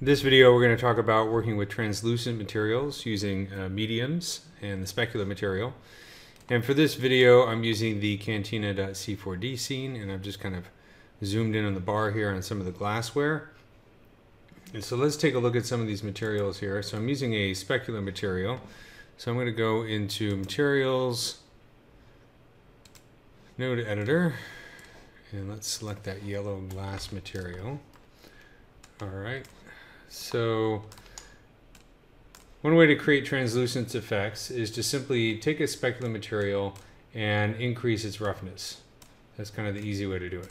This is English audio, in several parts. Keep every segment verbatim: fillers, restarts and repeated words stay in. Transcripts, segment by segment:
In this video, we're going to talk about working with translucent materials using uh, mediums and the specular material. And for this video, I'm using the cantina dot C four D scene, and I've just kind of zoomed in on the bar here on some of the glassware. And so let's take a look at some of these materials here. So I'm using a specular material. So I'm going to go into Materials, Node Editor, and let's select that yellow glass material. All right. So one way to create translucent effects is to simply take a specular material and increase its roughness. That's kind of the easy way to do it.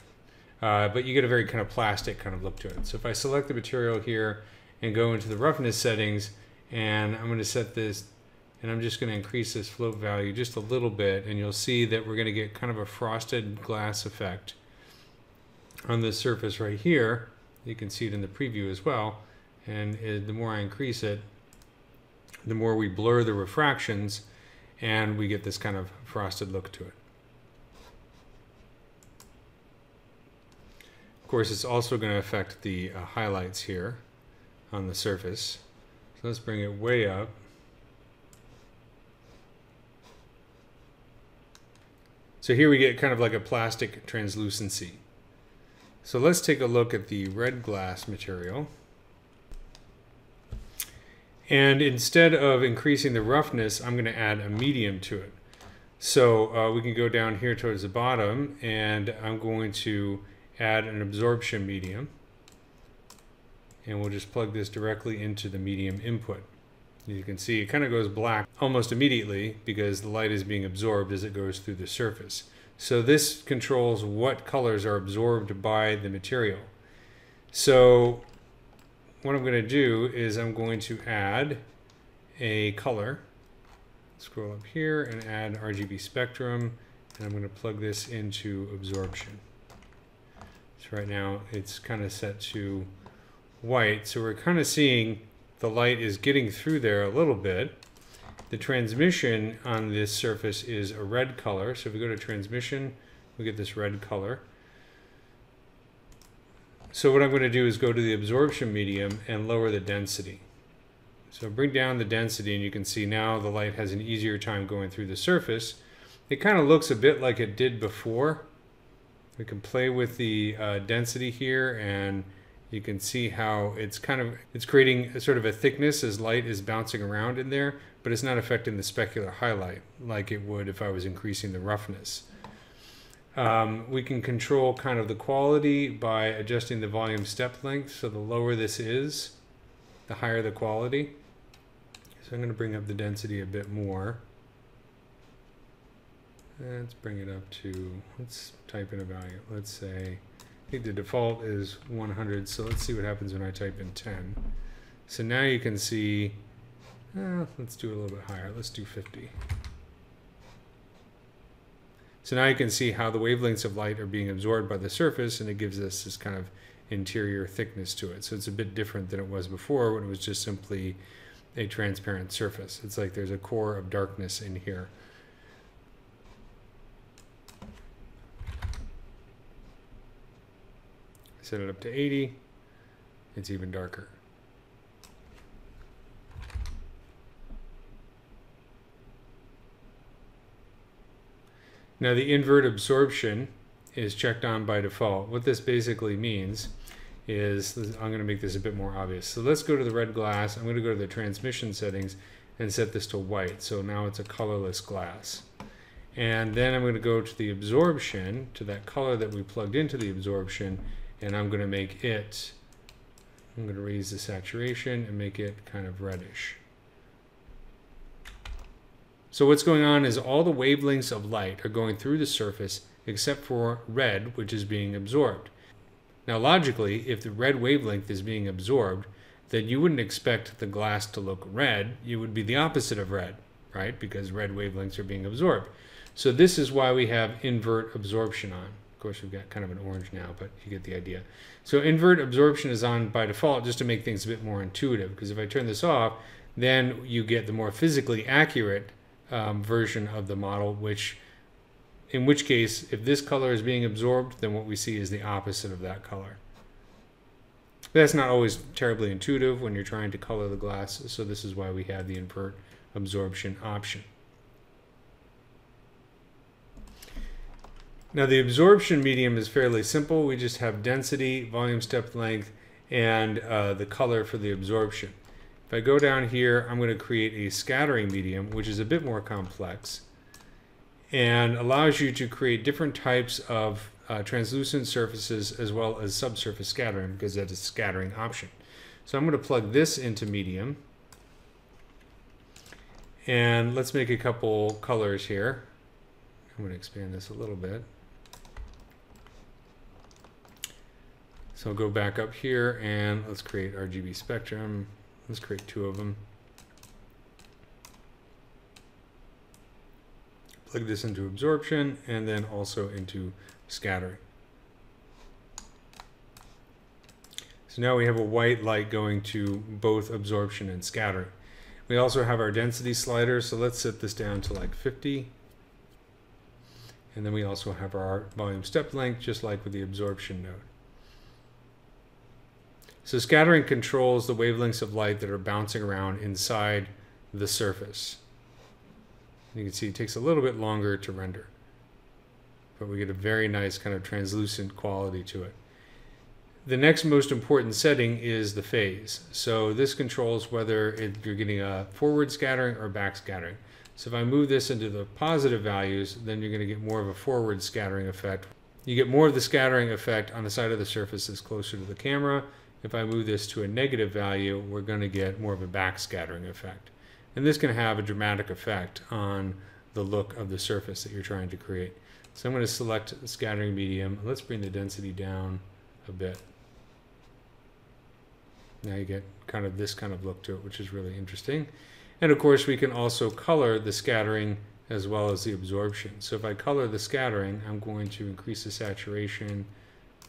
Uh, but you get a very kind of plastic kind of look to it. So if I select the material here and go into the roughness settings, and I'm going to set this, and I'm just going to increase this float value just a little bit, and you'll see that we're going to get kind of a frosted glass effect on this surface right here. You can see it in the preview as well. And the more I increase it, the more we blur the refractions, and we get this kind of frosted look to it. Of course, it's also going to affect the uh, highlights here on the surface. So let's bring it way up. So here we get kind of like a plastic translucency. So let's take a look at the red glass material. And instead of increasing the roughness, I'm going to add a medium to it. So uh, we can go down here towards the bottom, and I'm going to add an absorption medium. And we'll just plug this directly into the medium input. As you can see, it kind of goes black almost immediately because the light is being absorbed as it goes through the surface. So this controls what colors are absorbed by the material. So what I'm going to do is I'm going to add a color. Scroll up here and add R G B spectrum, and I'm going to plug this into absorption. So right now it's kind of set to white, so we're kind of seeing the light is getting through there a little bit. The transmission on this surface is a red color, so if we go to transmission, we get this red color. So what I'm going to do is go to the absorption medium and lower the density. So bring down the density, and you can see now the light has an easier time going through the surface. It kind of looks a bit like it did before. We can play with the uh, density here, and you can see how it's kind of it's creating a sort of a thickness as light is bouncing around in there, but it's not affecting the specular highlight like it would if I was increasing the roughness. Um, we can control kind of the quality by adjusting the volume step length. So the lower this is, the higher the quality. So I'm going to bring up the density a bit more. Let's bring it up to, let's type in a value. Let's say, I think the default is one hundred. So let's see what happens when I type in ten. So now you can see, eh, let's do it a little bit higher. Let's do fifty. So now you can see how the wavelengths of light are being absorbed by the surface, and it gives us this kind of interior thickness to it. So it's a bit different than it was before when it was just simply a transparent surface. It's like there's a core of darkness in here. Set it up to eighty. It's even darker. Now the invert absorption is checked on by default. What this basically means is, I'm going to make this a bit more obvious. So let's go to the red glass. I'm going to go to the transmission settings and set this to white. So now it's a colorless glass. And then I'm going to go to the absorption, to that color that we plugged into the absorption, and I'm going to make it, I'm going to raise the saturation and make it kind of reddish. So what's going on is all the wavelengths of light are going through the surface except for red, which is being absorbed. Now logically, if the red wavelength is being absorbed, then you wouldn't expect the glass to look red. It would be the opposite of red, right? Because red wavelengths are being absorbed. So this is why we have invert absorption on. Of course, we've got kind of an orange now, but you get the idea. So invert absorption is on by default just to make things a bit more intuitive, because if I turn this off, then you get the more physically accurate Um, version of the model, which in which case, if this color is being absorbed, then what we see is the opposite of that color. But that's not always terribly intuitive when you're trying to color the glass, so this is why we have the invert absorption option. Now the absorption medium is fairly simple. We just have density, volume step length, and uh, the color for the absorption. If I go down here, I'm going to create a scattering medium, which is a bit more complex and allows you to create different types of uh, translucent surfaces as well as subsurface scattering, because that is a scattering option. So I'm going to plug this into medium. And let's make a couple colors here. I'm going to expand this a little bit. So I'll go back up here and let's create R G B spectrum. Let's create two of them. Plug this into absorption and then also into scattering. So now we have a white light going to both absorption and scattering. We also have our density slider, so let's set this down to like fifty. And then we also have our volume step length, just like with the absorption node. So scattering controls the wavelengths of light that are bouncing around inside the surface. You can see it takes a little bit longer to render, but we get a very nice kind of translucent quality to it. The next most important setting is the phase. So this controls whether it, you're getting a forward scattering or back scattering. So if I move this into the positive values, then you're going to get more of a forward scattering effect. You get more of the scattering effect on the side of the surface that's closer to the camera. If I move this to a negative value, we're going to get more of a backscattering effect. And this can have a dramatic effect on the look of the surface that you're trying to create. So I'm going to select the scattering medium. Let's bring the density down a bit. Now you get kind of this kind of look to it, which is really interesting. And of course, we can also color the scattering as well as the absorption. So if I color the scattering, I'm going to increase the saturation,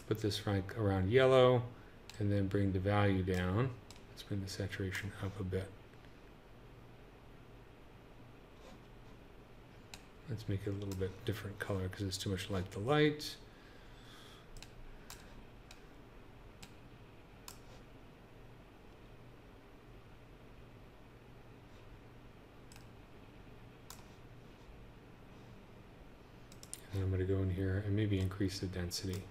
put this right around yellow, and then bring the value down. Let's bring the saturation up a bit. Let's make it a little bit different color because it's too much like the light. And I'm going to go in here and maybe increase the density.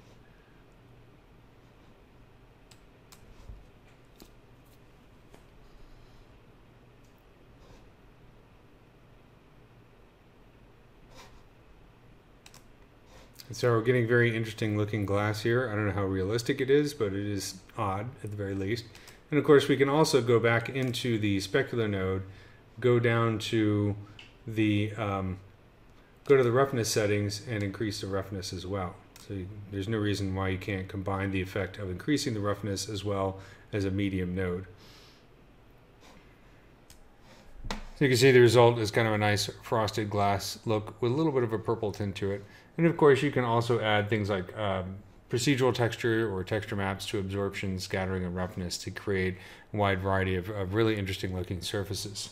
So we're getting very interesting looking glass here. I don't know how realistic it is, but it is odd at the very least. And of course, we can also go back into the specular node, go down to the um, go to the roughness settings and increase the roughness as well. So you, there's no reason why you can't combine the effect of increasing the roughness as well as a medium node. So you can see the result is kind of a nice frosted glass look with a little bit of a purple tint to it. And of course, you can also add things like um, procedural texture or texture maps to absorption, scattering, and roughness to create a wide variety of, of really interesting looking surfaces.